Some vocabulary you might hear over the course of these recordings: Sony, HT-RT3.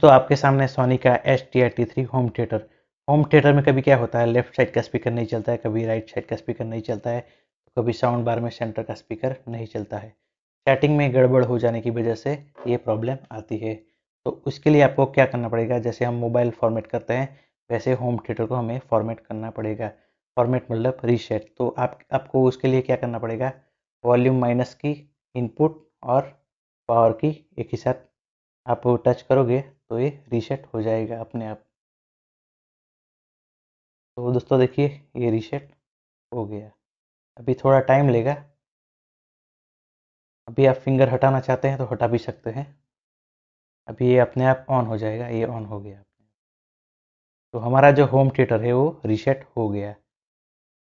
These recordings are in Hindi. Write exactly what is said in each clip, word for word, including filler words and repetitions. दोस्तों आपके सामने सोनी का H T R T three home theatre. Home theatre में कभी क्या होता है, लेफ्ट साइड का स्पीकर नहीं चलता है, कभी राइट साइड का स्पीकर नहीं चलता है, कभी साउंड बार में सेंटर का स्पीकर नहीं चलता है। सेटिंग में गड़बड़ हो जाने की वजह से ये प्रॉब्लम आती है। तो उसके लिए आपको क्या करना पड़ेगा, जैसे हम मोबाइल फॉर्मेट करते हैं वैसे होम थिएटर को हमें फॉर्मेट करना पड़ेगा। फॉर्मेट मतलब रीसेट। तो आप आपको उसके लिए क्या करना पड़ेगा, वॉल्यूम माइनस की, इनपुट और पावर की एक ही साथ आप टच करोगे तो ये रीसेट हो जाएगा अपने आप। तो दोस्तों देखिए ये रीसेट हो गया। अभी थोड़ा टाइम लेगा। अभी आप फिंगर हटाना चाहते हैं तो हटा भी सकते हैं। अभी ये अपने आप ऑन हो जाएगा। ये ऑन हो गया। तो हमारा जो होम थिएटर है वो रीसेट हो गया।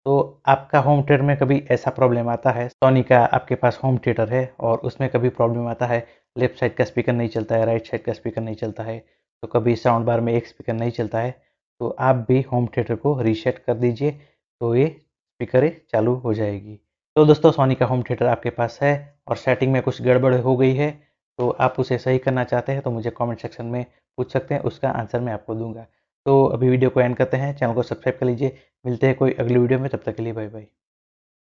तो आपका होम थिएटर में कभी ऐसा प्रॉब्लम आता है, सोनी का आपके पास होम थिएटर है और उसमें कभी प्रॉब्लम आता है, लेफ्ट साइड का स्पीकर नहीं चलता है, राइट साइड का स्पीकर नहीं चलता है, तो कभी साउंड बार में एक स्पीकर नहीं चलता है, तो आप भी होम थिएटर को रीसेट कर दीजिए तो ये स्पीकर चालू हो जाएगी। तो दोस्तों सोनी का होम थिएटर आपके पास है और सेटिंग में कुछ गड़बड़ हो गई है, तो आप उसे सही करना चाहते हैं तो मुझे कमेंट सेक्शन में पूछ सकते हैं, उसका आंसर मैं आपको दूंगा। तो अभी वीडियो को एंड करते हैं। चैनल को सब्सक्राइब कर लीजिए। मिलते हैं कोई अगली वीडियो में, तब तक के लिए बाय बाय।